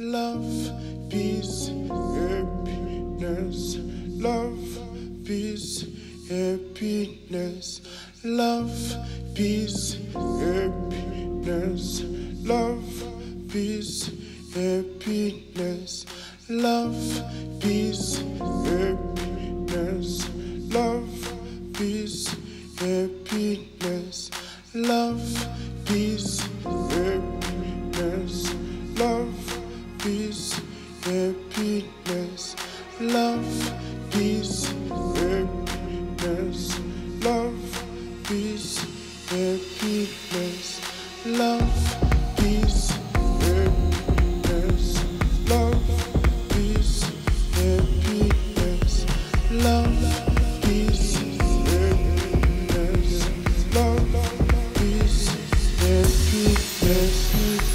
Love, peace, happiness. Love, peace, happiness. Love, peace, happiness. Love, peace, happiness. Love, peace, happiness. Love, peace, happiness. Love, peace, happiness. Love, peace, happiness. Love, peace, happiness. Love, peace, happiness. Love, peace, happiness. Love, peace, happiness. Love, peace, happiness. Love, peace, happiness.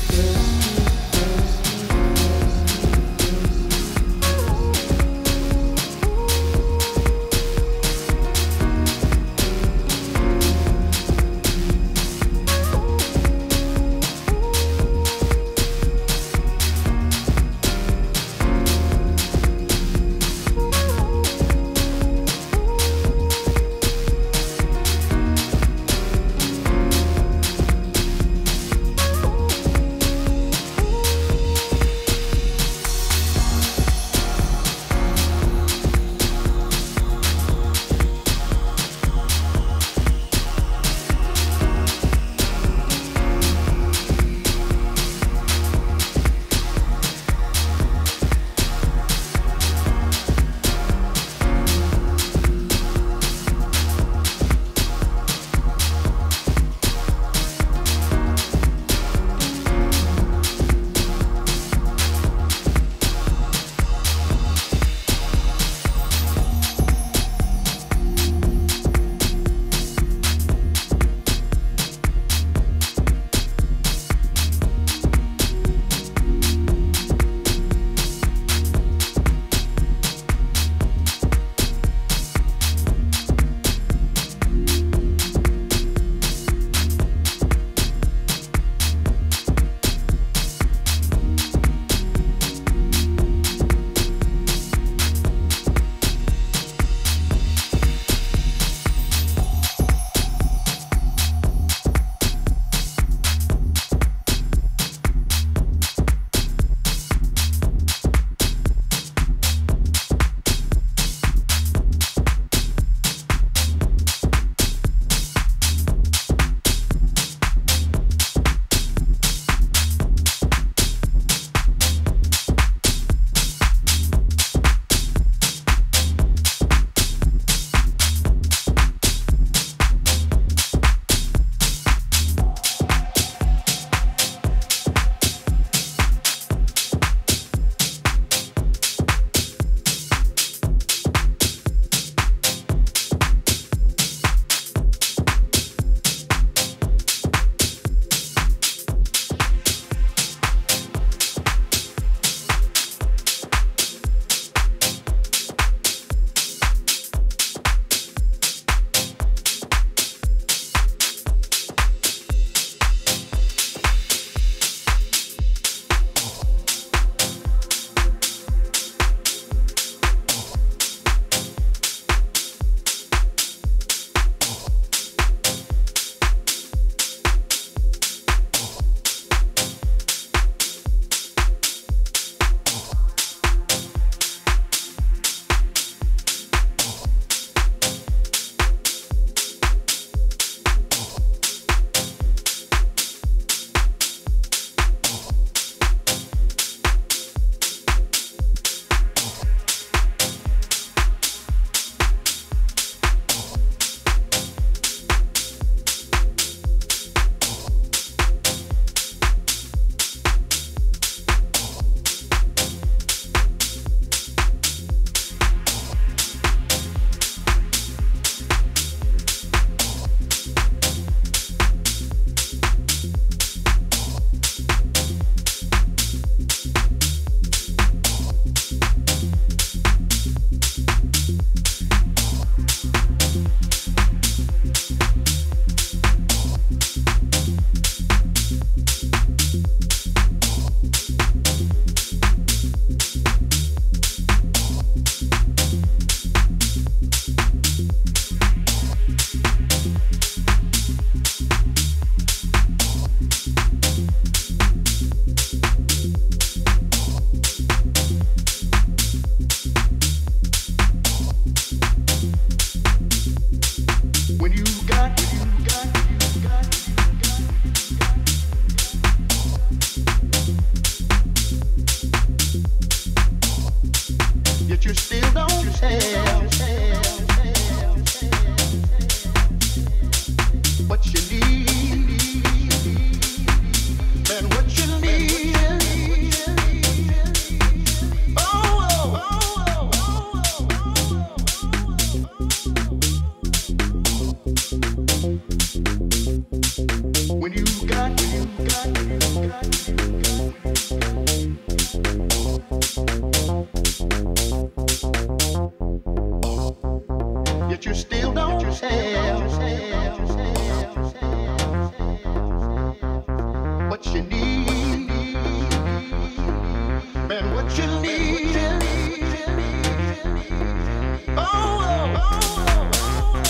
Yet you still don't have what you need, man, what you need. Oh, oh, oh.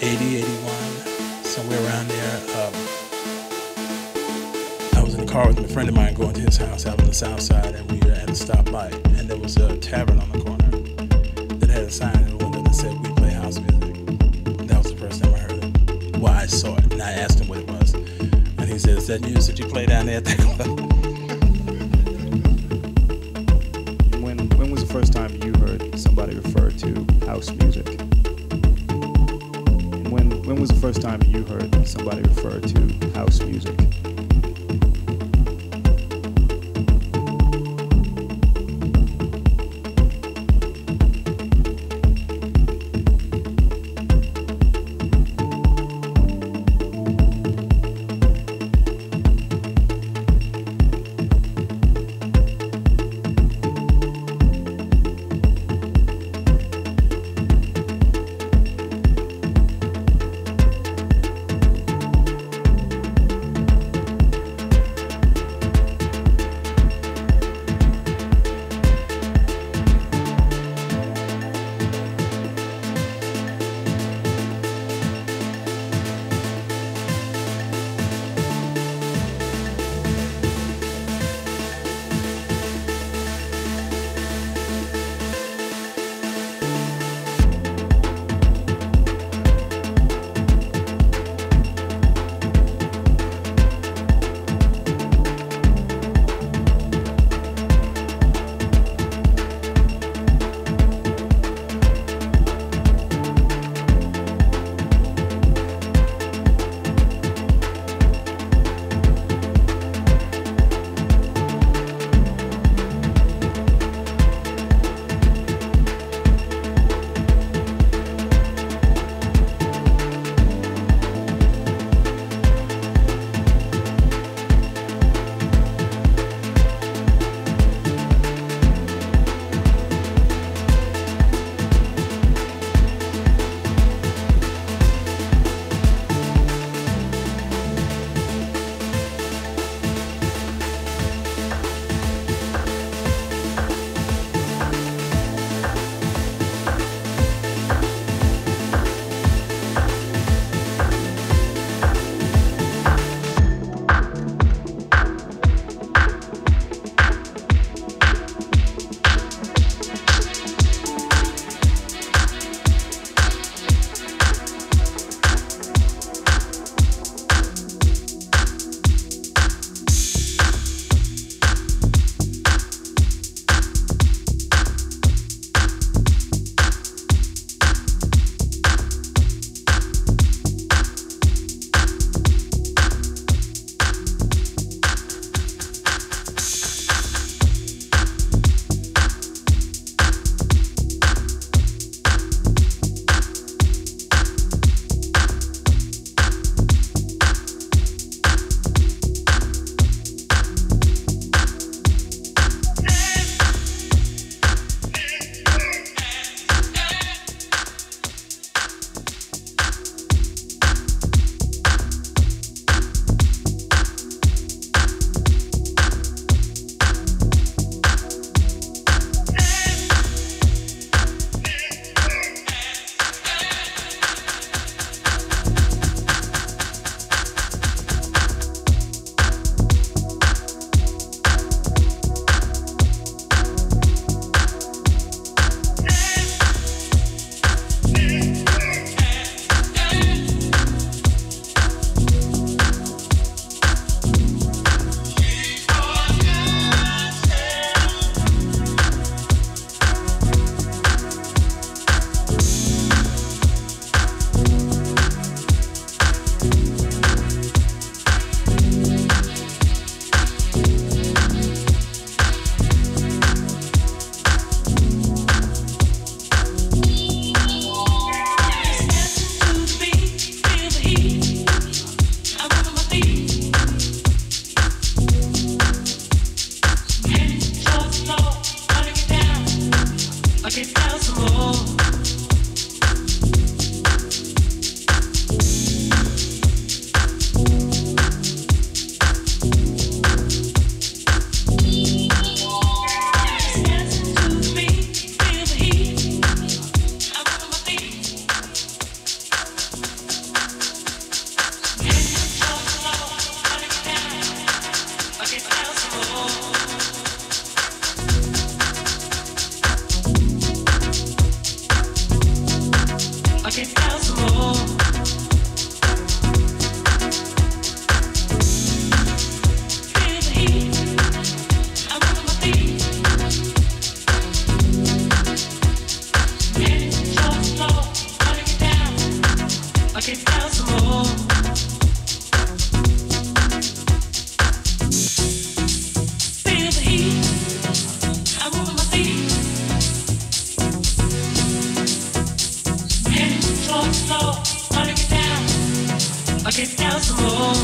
80, 81, somewhere around there. I was in the car with a friend of mine going to his house out on the south side, and we had stopped by, and there was a tavern on the corner that had a sign in the window that said, "We play house music." And that was the first time I heard it. Well, I saw it, and I asked him what it was. And he said, "Is that music that you play down there at that club?" When was the first time you heard somebody refer to house music? When was the first time you heard somebody refer to house music? tasted alcohol.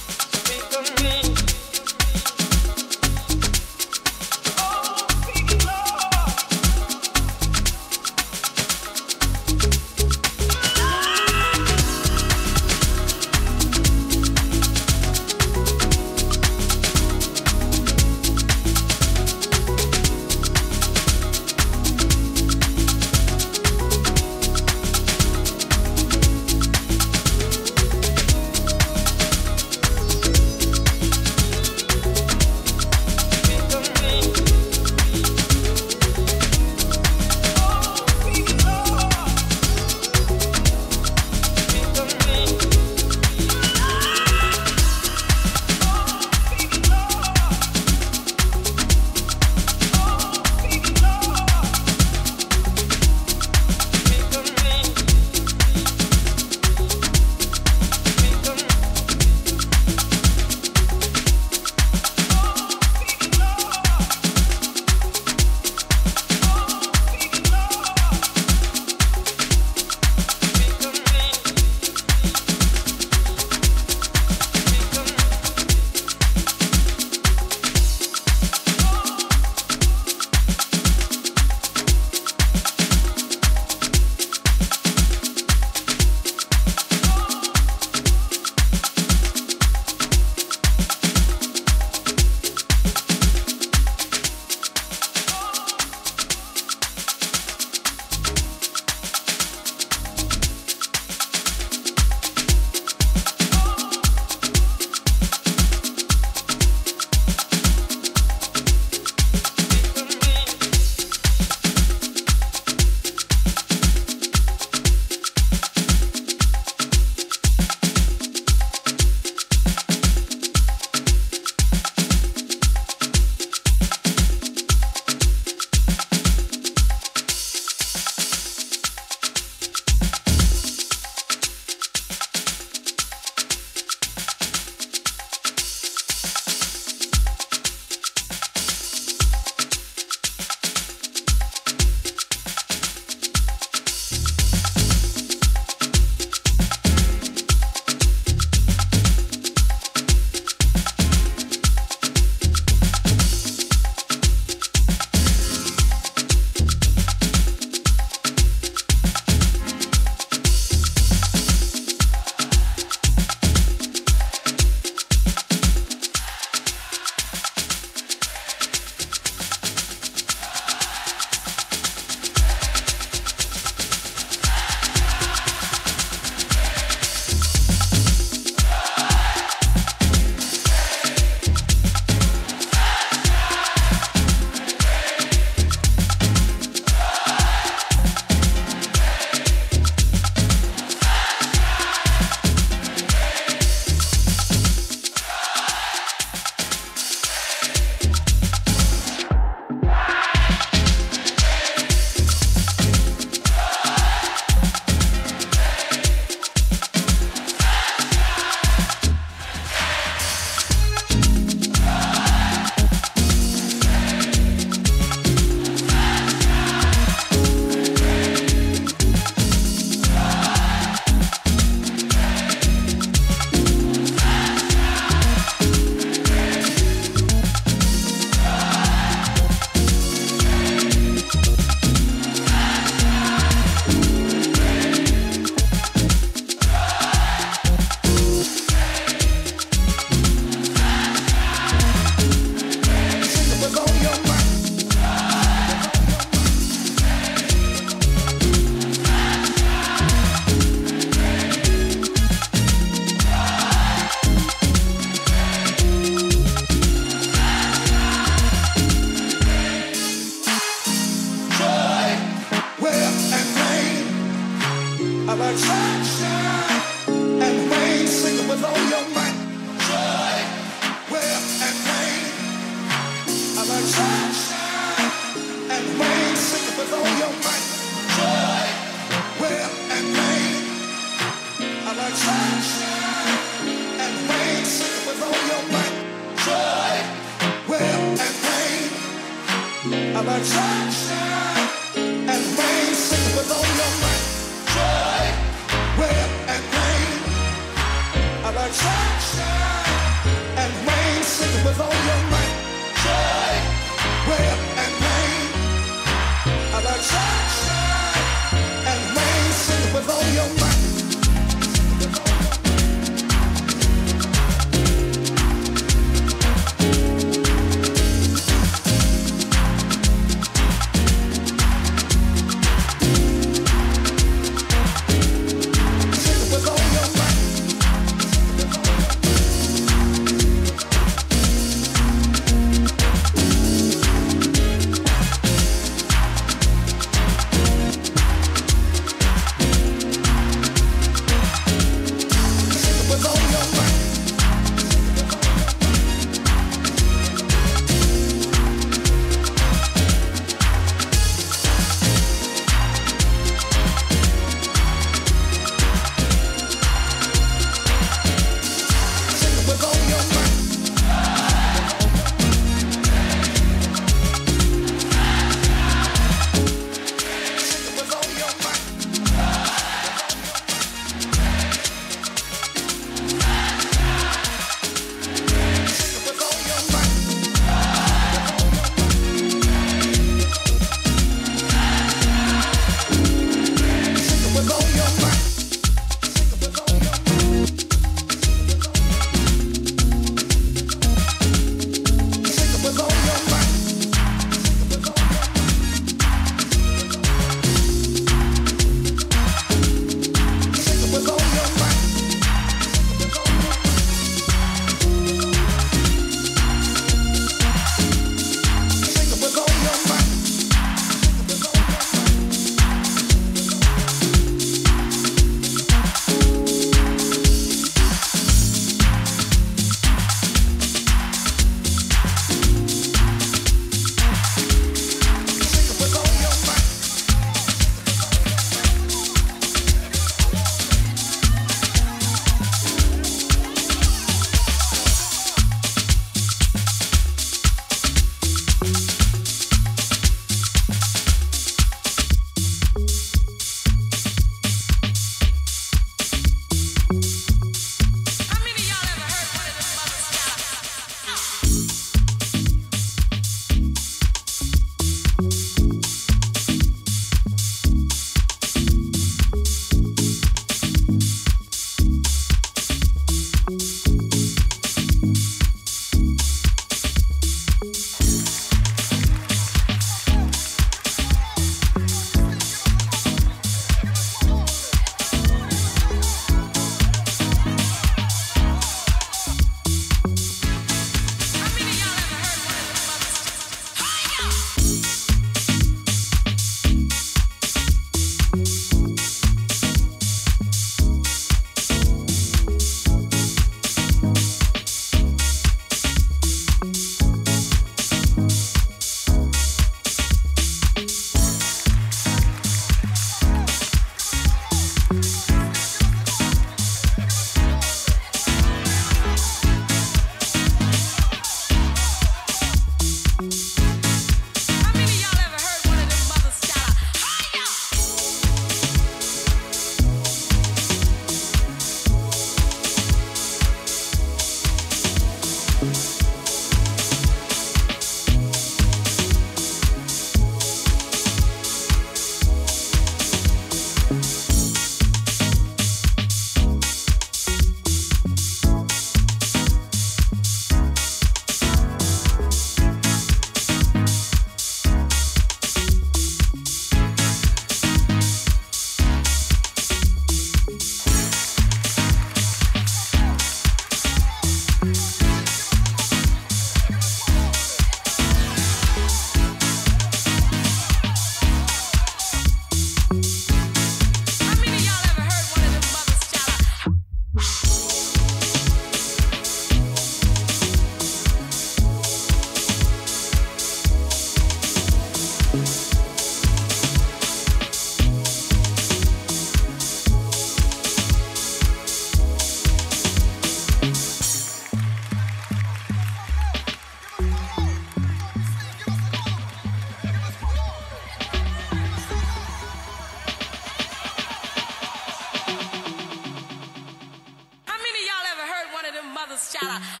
Shout out.